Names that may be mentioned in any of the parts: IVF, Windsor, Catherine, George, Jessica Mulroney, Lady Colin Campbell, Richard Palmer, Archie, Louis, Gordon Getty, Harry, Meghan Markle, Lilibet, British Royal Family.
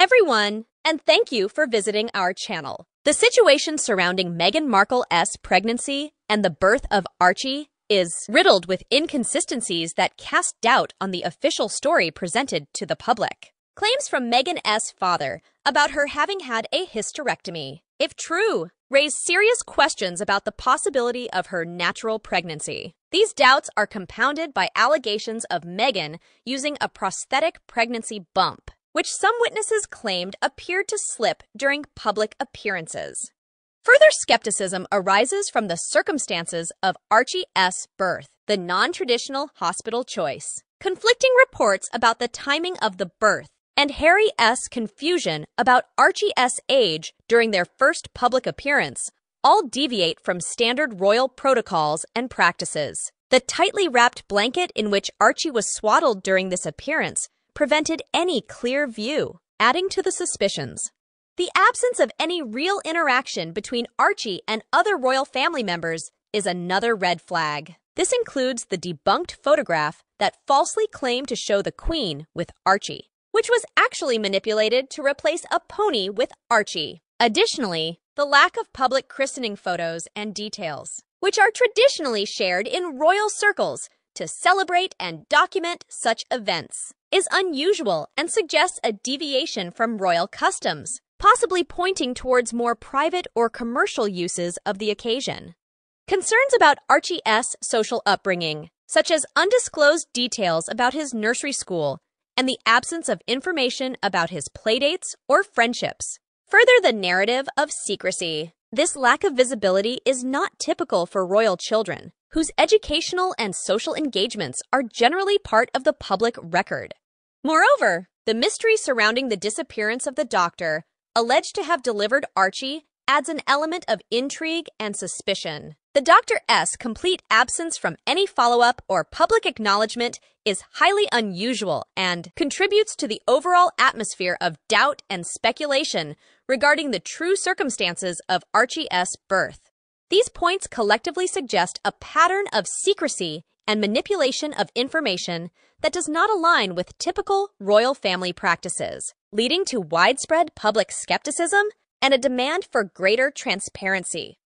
Everyone, and thank you for visiting our channel. The situation surrounding Meghan Markle's pregnancy and the birth of Archie is riddled with inconsistencies that cast doubt on the official story presented to the public. Claims from Meghan's father about her having had a hysterectomy, if true, raise serious questions about the possibility of her natural pregnancy. These doubts are compounded by allegations of Meghan using a prosthetic pregnancy bump, which some witnesses claimed appeared to slip during public appearances. Further skepticism arises from the circumstances of Archie's birth, the non-traditional hospital choice, conflicting reports about the timing of the birth, and Harry's confusion about Archie's age during their first public appearance all deviate from standard royal protocols and practices. The tightly wrapped blanket in which Archie was swaddled during this appearance prevented any clear view, adding to the suspicions. The absence of any real interaction between Archie and other royal family members is another red flag. This includes the debunked photograph that falsely claimed to show the Queen with Archie, which was actually manipulated to replace a pony with Archie. Additionally, the lack of public christening photos and details, which are traditionally shared in royal circles to celebrate and document such events, is unusual and suggests a deviation from royal customs, possibly pointing towards more private or commercial uses of the occasion. Concerns about Archie's social upbringing, such as undisclosed details about his nursery school and the absence of information about his playdates or friendships, further the narrative of secrecy. This lack of visibility is not typical for royal children, whose educational and social engagements are generally part of the public record. Moreover, the mystery surrounding the disappearance of the doctor, alleged to have delivered Archie, adds an element of intrigue and suspicion. The doctor's complete absence from any follow-up or public acknowledgement is highly unusual and contributes to the overall atmosphere of doubt and speculation regarding the true circumstances of Archie's birth. These points collectively suggest a pattern of secrecy and manipulation of information that does not align with typical royal family practices, leading to widespread public skepticism and a demand for greater transparency.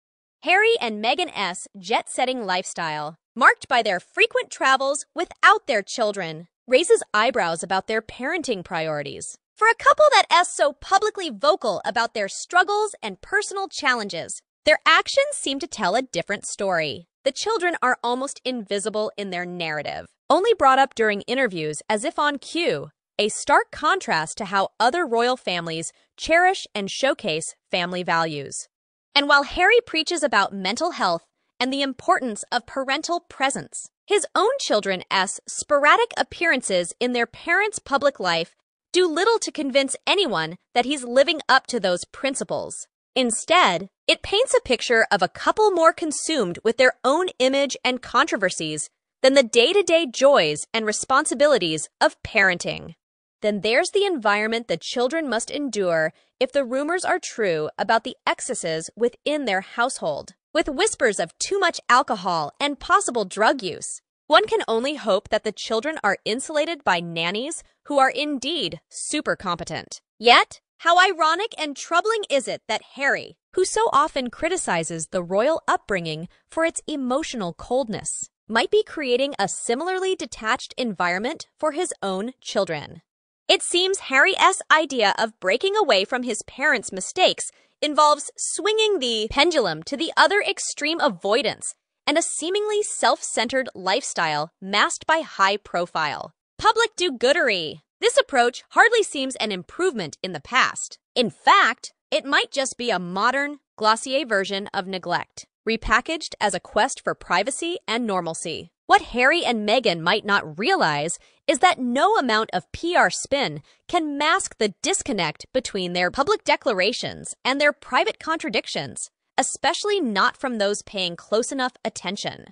Harry and Meghan's jet-setting lifestyle, marked by their frequent travels without their children, raises eyebrows about their parenting priorities. For a couple that's so publicly vocal about their struggles and personal challenges, their actions seem to tell a different story. The children are almost invisible in their narrative, only brought up during interviews as if on cue, a stark contrast to how other royal families cherish and showcase family values. And while Harry preaches about mental health and the importance of parental presence, his own children's sporadic appearances in their parents' public life do little to convince anyone that he's living up to those principles. Instead, it paints a picture of a couple more consumed with their own image and controversies than the day-to-day joys and responsibilities of parenting. Then there's the environment the children must endure if the rumors are true about the excesses within their household, with whispers of too much alcohol and possible drug use. One can only hope that the children are insulated by nannies who are indeed super competent. Yet, how ironic and troubling is it that Harry, who so often criticizes the royal upbringing for its emotional coldness, might be creating a similarly detached environment for his own children. It seems Harry's idea of breaking away from his parents' mistakes involves swinging the pendulum to the other extreme, avoidance and a seemingly self-centered lifestyle masked by high-profile public do-goodery. This approach hardly seems an improvement in the past. In fact, it might just be a modern, glossier version of neglect, repackaged as a quest for privacy and normalcy. What Harry and Meghan might not realize is that no amount of PR spin can mask the disconnect between their public declarations and their private contradictions, especially not from those paying close enough attention.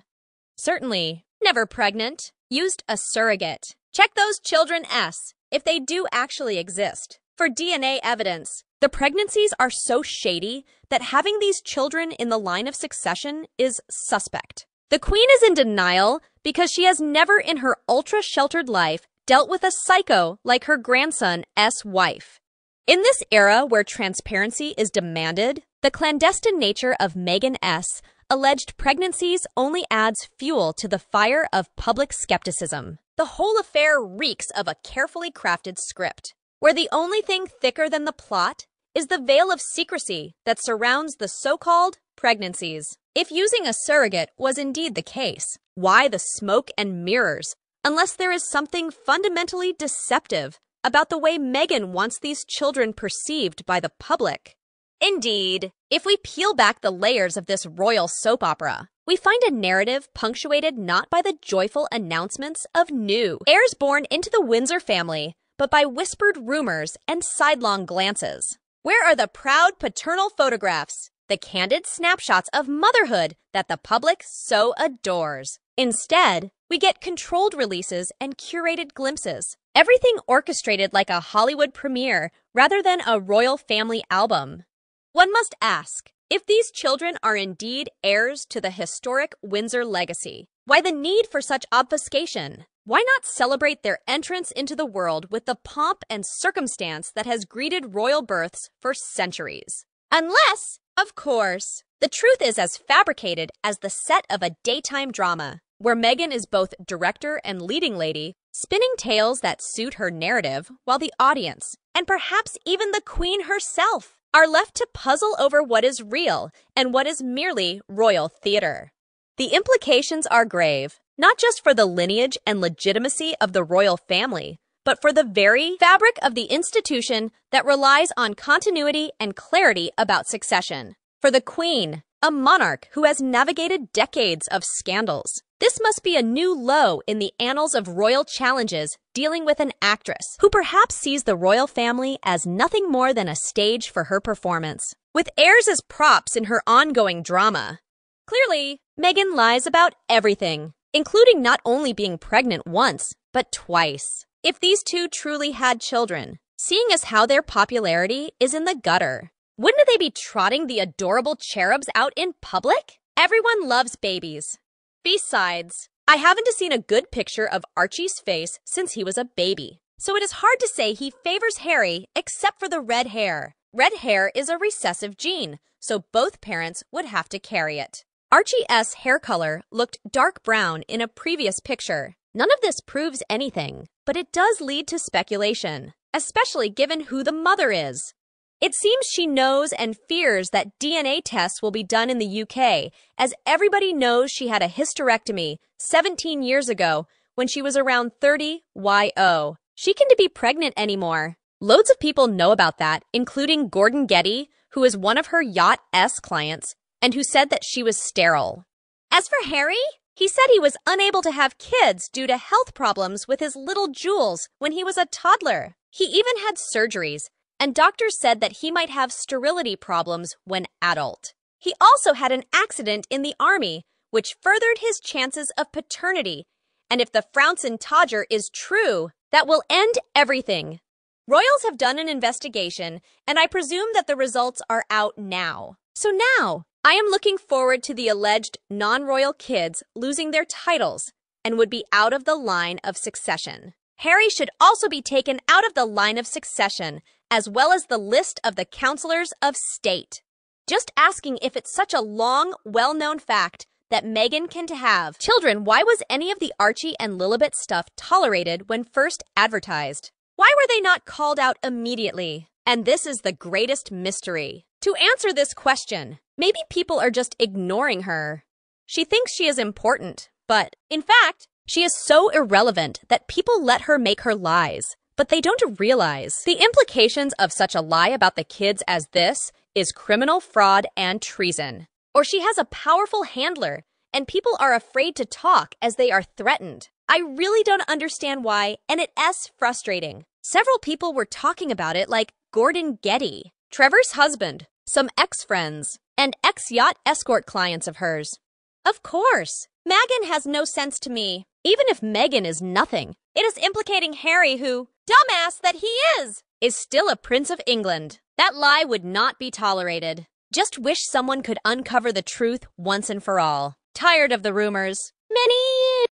Certainly, never pregnant, used a surrogate. Check those children's, if they do actually exist, for DNA evidence. The pregnancies are so shady that having these children in the line of succession is suspect. The Queen is in denial because she has never in her ultra-sheltered life dealt with a psycho like her grandson's wife. In this era where transparency is demanded, the clandestine nature of Meghan's alleged pregnancies only adds fuel to the fire of public skepticism. The whole affair reeks of a carefully crafted script, where the only thing thicker than the plot is the veil of secrecy that surrounds the so-called pregnancies. If using a surrogate was indeed the case, why the smoke and mirrors, unless there is something fundamentally deceptive about the way Meghan wants these children perceived by the public? Indeed, if we peel back the layers of this royal soap opera, we find a narrative punctuated not by the joyful announcements of new heirs born into the Windsor family, but by whispered rumors and sidelong glances. Where are the proud paternal photographs, the candid snapshots of motherhood that the public so adores? Instead, we get controlled releases and curated glimpses, everything orchestrated like a Hollywood premiere rather than a royal family album. One must ask, if these children are indeed heirs to the historic Windsor legacy, why the need for such obfuscation? Why not celebrate their entrance into the world with the pomp and circumstance that has greeted royal births for centuries? Unless, of course, the truth is as fabricated as the set of a daytime drama, where Meghan is both director and leading lady, spinning tales that suit her narrative, while the audience, and perhaps even the Queen herself, are left to puzzle over what is real and what is merely royal theater. The implications are grave, not just for the lineage and legitimacy of the royal family, but for the very fabric of the institution that relies on continuity and clarity about succession. For the Queen, a monarch who has navigated decades of scandals, this must be a new low in the annals of royal challenges, dealing with an actress who perhaps sees the royal family as nothing more than a stage for her performance, with heirs as props in her ongoing drama. Clearly, Meghan lies about everything, including not only being pregnant once, but twice. If these two truly had children, seeing as how their popularity is in the gutter, wouldn't they be trotting the adorable cherubs out in public? Everyone loves babies. Besides, I haven't seen a good picture of Archie's face since he was a baby, so it is hard to say he favors Harry except for the red hair. Red hair is a recessive gene, so both parents would have to carry it. Archie's hair color looked dark brown in a previous picture. None of this proves anything, but it does lead to speculation, especially given who the mother is. It seems she knows and fears that DNA tests will be done in the UK, as everybody knows she had a hysterectomy 17 years ago when she was around 30 yo. She can't be pregnant anymore. Loads of people know about that, including Gordon Getty, who is one of her yacht's clients, and who said that she was sterile. As for Harry, he said he was unable to have kids due to health problems with his little jewels when he was a toddler. He even had surgeries, and doctors said that he might have sterility problems when adult. He also had an accident in the army, which furthered his chances of paternity, and if the Frouncin Todger is true, that will end everything. Royals have done an investigation, and I presume that the results are out now. So now, I am looking forward to the alleged non-royal kids losing their titles and would be out of the line of succession. Harry should also be taken out of the line of succession, as well as the list of the councillors of state. Just asking if it's such a long, well-known fact that Meghan can have children, why was any of the Archie and Lilibet stuff tolerated when first advertised? Why were they not called out immediately? And this is the greatest mystery. To answer this question, maybe people are just ignoring her. She thinks she is important, but in fact, she is so irrelevant that people let her make her lies. But they don't realize the implications of such a lie about the kids as this is criminal fraud and treason. Or she has a powerful handler, and people are afraid to talk as they are threatened. I really don't understand why, and it's frustrating. Several people were talking about it, like Gordon Getty, Trevor's husband, some ex-friends, and ex-yacht escort clients of hers. Of course, Meghan has no sense to me. Even if Meghan is nothing, it is implicating Harry, who, dumbass that he is still a Prince of England. That lie would not be tolerated. Just wish someone could uncover the truth once and for all. Tired of the rumors.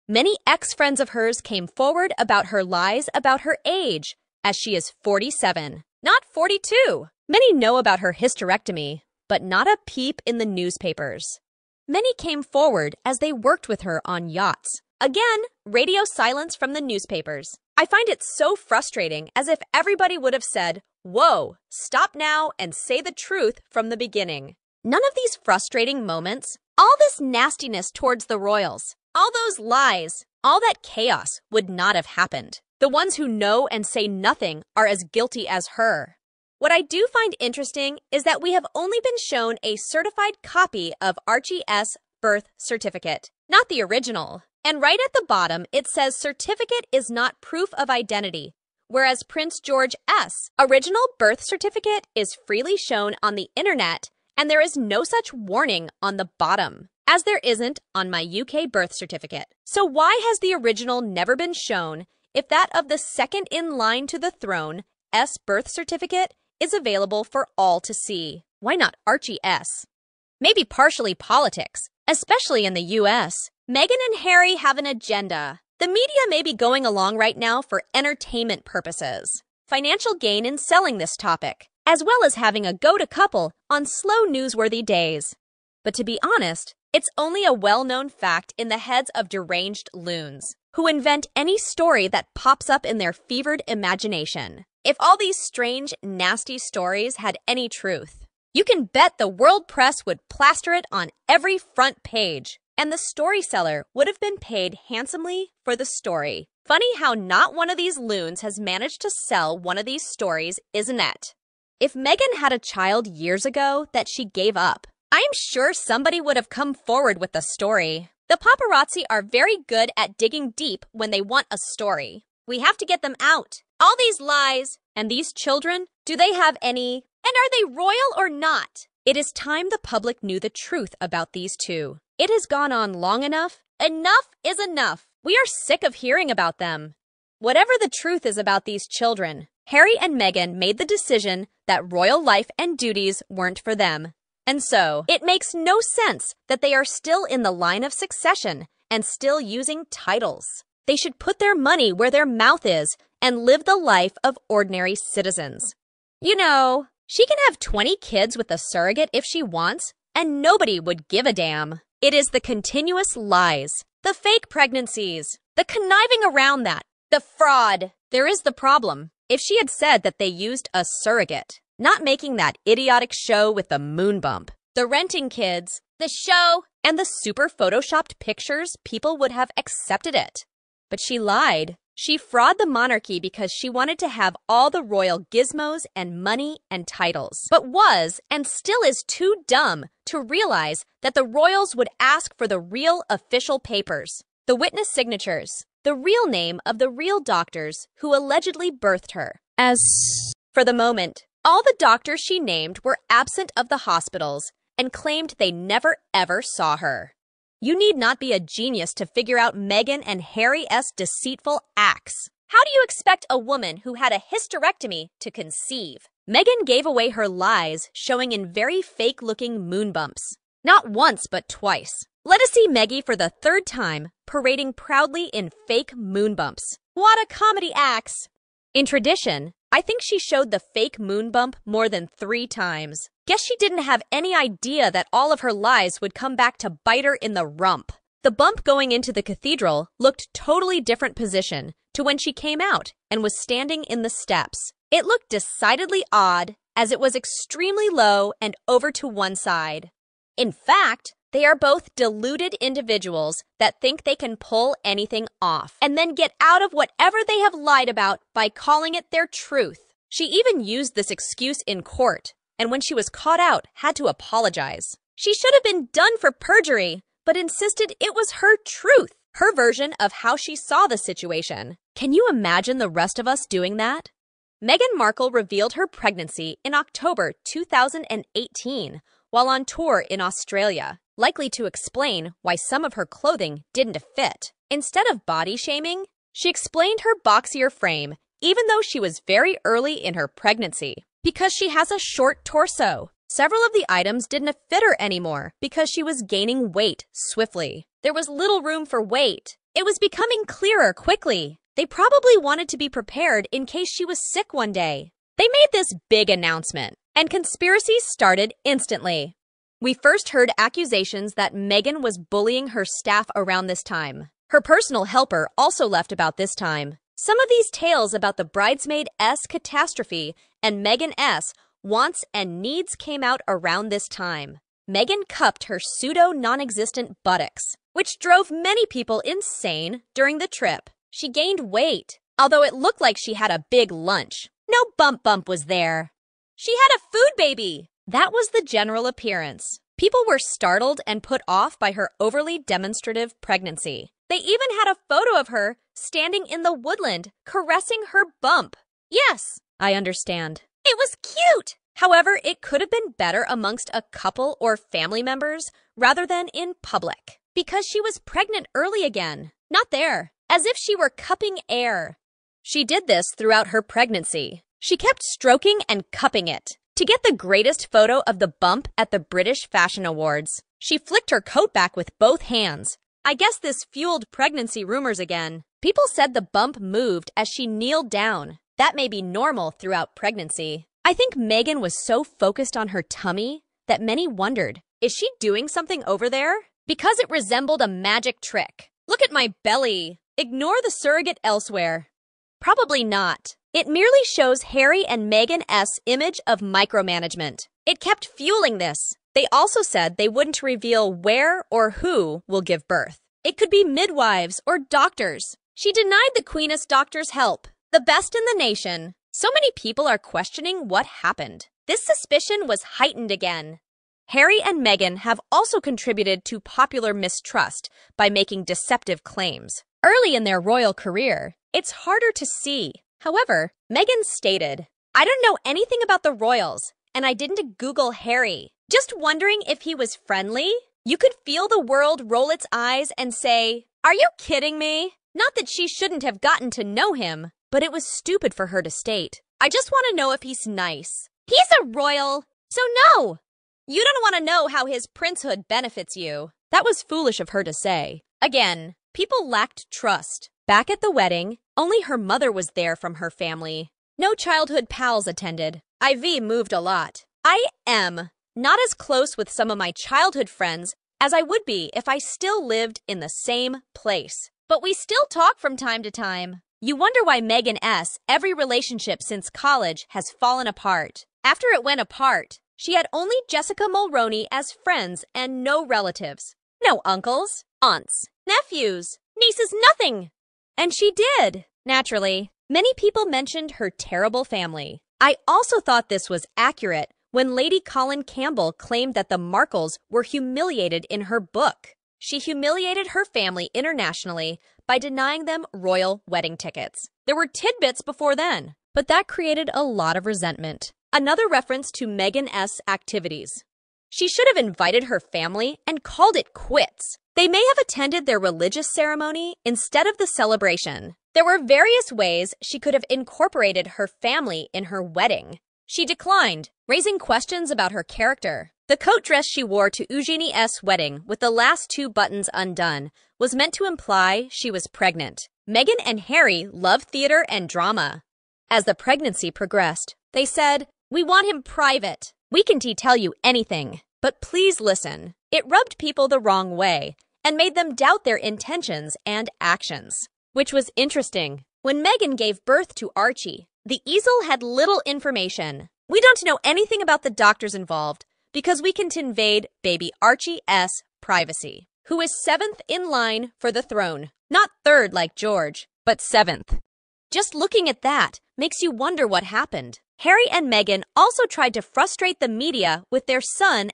Many ex-friends of hers came forward about her lies about her age, as she is 47. not 42. Many know about her hysterectomy, but not a peep in the newspapers. Many came forward as they worked with her on yachts. Again, radio silence from the newspapers. I find it so frustrating, as if everybody would have said, "Whoa, stop now and say the truth from the beginning." None of these frustrating moments, all this nastiness towards the royals, all those lies, all that chaos would not have happened. The ones who know and say nothing are as guilty as her. What I do find interesting is that we have only been shown a certified copy of Archie's birth certificate, not the original. And right at the bottom, it says certificate is not proof of identity, whereas Prince George's original birth certificate is freely shown on the internet, and there is no such warning on the bottom, as there isn't on my UK birth certificate. So why has the original never been shown if that of the second in line to the throne's birth certificate is available for all to see? Why not Archie's? Maybe partially politics, especially in the US. Meghan and Harry have an agenda. The media may be going along right now for entertainment purposes, financial gain in selling this topic, as well as having a go-to couple on slow newsworthy days. But to be honest, it's only a well-known fact in the heads of deranged loons, who invent any story that pops up in their fevered imagination. If all these strange, nasty stories had any truth, you can bet the world press would plaster it on every front page. And the story seller would have been paid handsomely for the story. Funny how not one of these loons has managed to sell one of these stories, isn't it? If Meghan had a child years ago that she gave up, I'm sure somebody would have come forward with the story. The paparazzi are very good at digging deep when they want a story. We have to get them out. All these lies and these children, do they have any? And are they royal or not? It is time the public knew the truth about these two. It has gone on long enough. Enough is enough. We are sick of hearing about them. Whatever the truth is about these children, Harry and Meghan made the decision that royal life and duties weren't for them. And so, it makes no sense that they are still in the line of succession and still using titles. They should put their money where their mouth is and live the life of ordinary citizens. You know, she can have 20 kids with a surrogate if she wants, and nobody would give a damn. It is the continuous lies, the fake pregnancies, the conniving around that, the fraud. There is the problem. If she had said that they used a surrogate, not making that idiotic show with the moon bump, the renting kids, the show, and the super photoshopped pictures, people would have accepted it. But she lied. She frauded the monarchy because she wanted to have all the royal gizmos and money and titles, but was and still is too dumb to realize that the royals would ask for the real official papers, the witness signatures, the real name of the real doctors who allegedly birthed her. As for the moment, all the doctors she named were absent of the hospitals and claimed they never ever saw her. You need not be a genius to figure out Meghan and Harry's deceitful acts. How do you expect a woman who had a hysterectomy to conceive? Meghan gave away her lies, showing in very fake-looking moon bumps. Not once, but twice. Let us see Meggie for the third time, parading proudly in fake moon bumps. What a comedy axe! In tradition, I think she showed the fake moon bump more than 3 times. Guess she didn't have any idea that all of her lies would come back to bite her in the rump. The bump going into the cathedral looked totally different position to when she came out and was standing in the steps. It looked decidedly odd, as it was extremely low and over to one side. In fact, they are both deluded individuals that think they can pull anything off and then get out of whatever they have lied about by calling it their truth. She even used this excuse in court, and when she was caught out, had to apologize. She should have been done for perjury, but insisted it was her truth, her version of how she saw the situation. Can you imagine the rest of us doing that? Meghan Markle revealed her pregnancy in October 2018 while on tour in Australia, likely to explain why some of her clothing didn't fit. Instead of body shaming, she explained her boxier frame, even though she was very early in her pregnancy. Because she has a short torso. Several of the items didn't fit her anymore because she was gaining weight swiftly. There was little room for weight. It was becoming clearer quickly. They probably wanted to be prepared in case she was sick one day. They made this big announcement, and conspiracies started instantly. We first heard accusations that Meghan was bullying her staff around this time. Her personal helper also left about this time. Some of these tales about the bridesmaid-s catastrophe and Meghan-s wants and needs came out around this time. Meghan cupped her pseudo-non-existent buttocks, which drove many people insane during the trip. She gained weight, although it looked like she had a big lunch. No bump was there. She had a food baby! That was the general appearance. People were startled and put off by her overly demonstrative pregnancy. They even had a photo of her standing in the woodland, caressing her bump. Yes, I understand. It was cute! However, it could have been better amongst a couple or family members rather than in public. Because she was pregnant early again. Not there. As if she were cupping air. She did this throughout her pregnancy. She kept stroking and cupping it. To get the greatest photo of the bump at the British Fashion Awards, she flicked her coat back with both hands. I guess this fueled pregnancy rumors again. People said the bump moved as she kneeled down. That may be normal throughout pregnancy. I think Meghan was so focused on her tummy that many wondered, is she doing something over there? Because it resembled a magic trick. Look at my belly. Ignore the surrogate elsewhere. Probably not. It merely shows Harry and Meghan-s image of micromanagement. It kept fueling this. They also said they wouldn't reveal where or who will give birth. It could be midwives or doctors. She denied the Queen's doctor's help, the best in the nation. So many people are questioning what happened. This suspicion was heightened again. Harry and Meghan have also contributed to popular mistrust by making deceptive claims. Early in their royal career, it's harder to see. However, Meghan stated, "I don't know anything about the royals, and I didn't Google Harry. Just wondering if he was friendly?" You could feel the world roll its eyes and say, "Are you kidding me?" Not that she shouldn't have gotten to know him, but it was stupid for her to state, "I just want to know if he's nice." He's a royal, so no! You don't want to know how his princehood benefits you. That was foolish of her to say. Again, people lacked trust. Back at the wedding, only her mother was there from her family. No childhood pals attended. IV moved a lot. I am not as close with some of my childhood friends as I would be if I still lived in the same place. But we still talk from time to time. You wonder why Meghan-s every relationship since college has fallen apart. After it went apart, she had only Jessica Mulroney as friends and no relatives. No uncles, aunts, nephews, nieces, nothing. And she did! Naturally, many people mentioned her terrible family. I also thought this was accurate when Lady Colin Campbell claimed that the Markles were humiliated in her book. She humiliated her family internationally by denying them royal wedding tickets. There were tidbits before then, but that created a lot of resentment. Another reference to Meghan-s activities. She should have invited her family and called it quits. They may have attended their religious ceremony instead of the celebration. There were various ways she could have incorporated her family in her wedding. She declined, raising questions about her character. The coat dress she wore to Eugenie's wedding with the last two buttons undone was meant to imply she was pregnant. Meghan and Harry love theater and drama. As the pregnancy progressed, they said, "We want him private. We can tell you anything, but please listen." It rubbed people the wrong way and made them doubt their intentions and actions, which was interesting. When Meghan gave birth to Archie, the easel had little information. "We don't know anything about the doctors involved because we can invade baby Archie's privacy, who is 7th in line for the throne. Not 3rd like George, but 7th. Just looking at that makes you wonder what happened. Harry and Meghan also tried to frustrate the media with their son's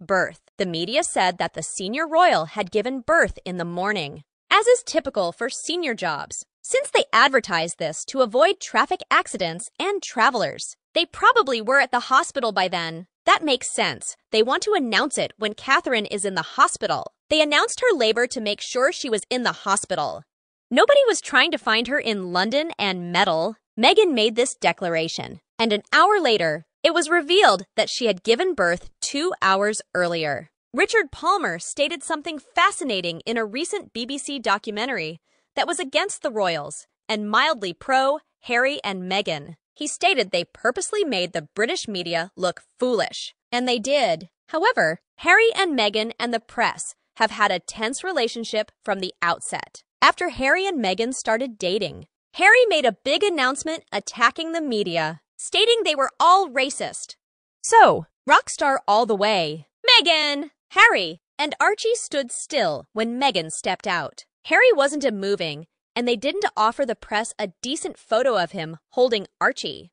birth. The media said that the senior royal had given birth in the morning, as is typical for senior jobs. Since they advertised this to avoid traffic accidents and travelers, they probably were at the hospital by then. That makes sense. They want to announce it when Catherine is in the hospital. They announced her labor to make sure she was in the hospital. Nobody was trying to find her in London and meddle. Meghan made this declaration, and an hour later, it was revealed that she had given birth 2 hours earlier. Richard Palmer stated something fascinating in a recent BBC documentary that was against the royals and mildly pro Harry and Meghan. He stated they purposely made the British media look foolish, and they did. However, Harry and Meghan and the press have had a tense relationship from the outset. After Harry and Meghan started dating, Harry made a big announcement attacking the media, stating they were all racist. So, rock star all the way, Meghan, Harry, and Archie stood still when Meghan stepped out. Harry wasn't moving, and they didn't offer the press a decent photo of him holding Archie.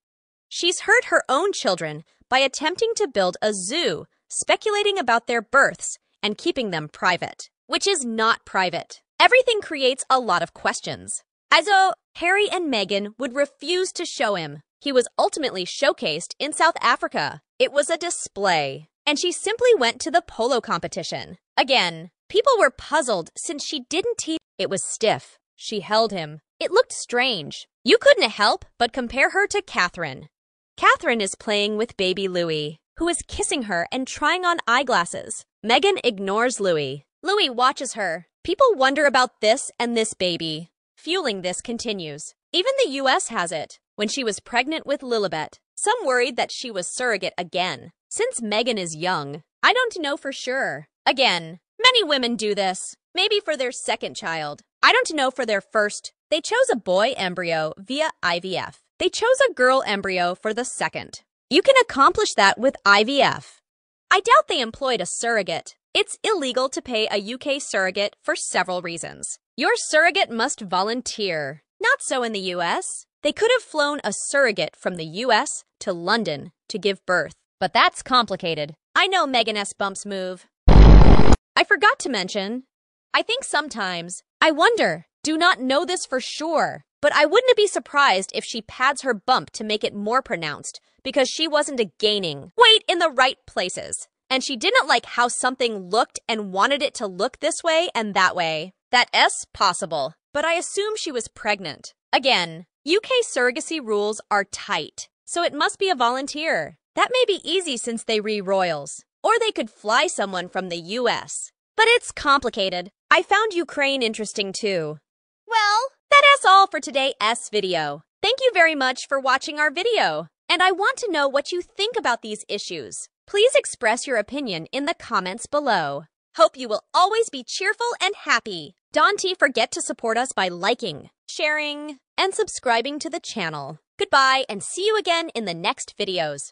She's hurt her own children by attempting to build a zoo, speculating about their births and keeping them private, which is not private. Everything creates a lot of questions. As though Harry and Meghan would refuse to show him, he was ultimately showcased in South Africa. It was a display, and she simply went to the polo competition. Again, people were puzzled since she didn't teach. It was stiff. She held him. It looked strange. You couldn't help but compare her to Catherine. Catherine is playing with baby Louis, who is kissing her and trying on eyeglasses. Meghan ignores Louis. Louis watches her. People wonder about this and this baby. Fueling this continues. Even the U.S. has it. When she was pregnant with Lilibet, some worried that she was surrogate again. Since Meghan is young, I don't know for sure. Again, many women do this. Maybe for their second child. I don't know for their first. They chose a boy embryo via IVF. They chose a girl embryo for the second. You can accomplish that with IVF. I doubt they employed a surrogate. It's illegal to pay a UK surrogate for several reasons. Your surrogate must volunteer. Not so in the US. They could have flown a surrogate from the US to London to give birth. But that's complicated. I know Meghan S. Bump's move. I forgot to mention, I think sometimes, I wonder, do not know this for sure, but I wouldn't be surprised if she pads her bump to make it more pronounced because she wasn't gaining weight in the right places. And she didn't like how something looked and wanted it to look this way and that way. That S possible, but I assume she was pregnant. Again, UK surrogacy rules are tight, so it must be a volunteer. That may be easy since they re-royals, or they could fly someone from the US. But it's complicated. I found Ukraine interesting too. Well, that's all for today's video. Thank you very much for watching our video, and I want to know what you think about these issues. Please express your opinion in the comments below. Hope you will always be cheerful and happy. Don't forget to support us by liking, sharing, and subscribing to the channel. Goodbye and see you again in the next videos.